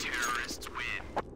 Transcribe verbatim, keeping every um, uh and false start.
terrorists win.